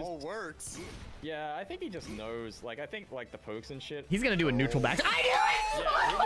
all works. Yeah, I think he just knows. Like, I think, like, the pokes and shit. He's gonna do a neutral back. I knew it! Yeah,